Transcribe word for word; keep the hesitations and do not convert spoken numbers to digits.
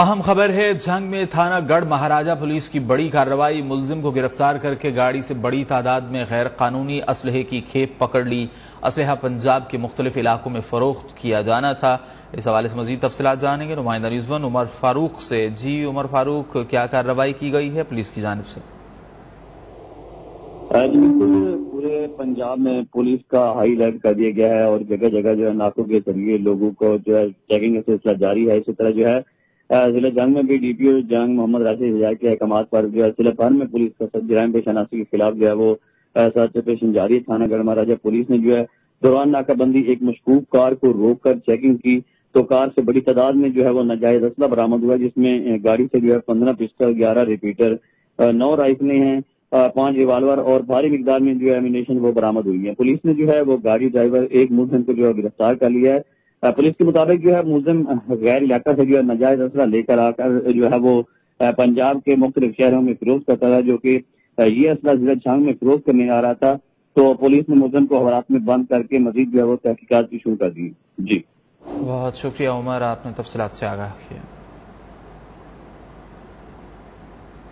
अहम खबर है। जंग में थानागढ़ महाराजा पुलिस की बड़ी कार्रवाई, मुलजिम को गिरफ्तार करके गाड़ी से बड़ी तादाद में गैर कानूनी असलहे की खेप पकड़ ली। असलहा पंजाब के मुख्तलिफ इलाकों में फरोख्त किया जाना था। इस हवाले से मजीद तफसीलात जानेंगे नुमाइंदा न्यूज़ वन उमर फारूक से। जी उमर फारूक, क्या कार्रवाई की गई है पुलिस की जानिब से? पूरे पंजाब में पुलिस का हाई अलर्ट कर दिया गया है और जगह जगह जो है नाकों के जरिए लोगों को जो है चेकिंग का सिलसिला जारी है। इसी तरह जो है जिला जंग में भी डीपीओ जंग मोहम्मद के अहकाम पर जो है जिला भर में पुलिस का सब जराइम पेश अनासी के खिलाफ जो है वो सर्चपेशन जारी है। थानागढ़ महाराजा पुलिस ने जो है दौरान नाकाबंदी एक मशकूक कार को रोक कर चेकिंग की तो कार से बड़ी तादाद में जो है वो नाजायज असला बरामद हुआ, जिसमें गाड़ी से जो है पंद्रह पिस्टल, ग्यारह रिपीटर, नौ राइफलें हैं, पांच रिवाल्वर और भारी मिकदार में जो है एमिनेशन वो बरामद हुई है। पुलिस ने जो है वो गाड़ी ड्राइवर एक मुलजिम को जो है गिरफ्तार कर लिया है। पुलिस के मुताबिक जो है मुलजिम गैर इलाका से जो है नाजायज असला लेकर आकर जो है वो पंजाब के मुख्तलिफ शहरों में फरोख्त करता था, जो कि ये असला जिला जंग में फरोख्त करने आ रहा था। तो पुलिस ने मुलजिम को हवालात में बंद करके मजीद जो है वो तहकीकात भी शुरू कर दी। जी बहुत शुक्रिया उमर, आपने तफसीलात से आगाह किया।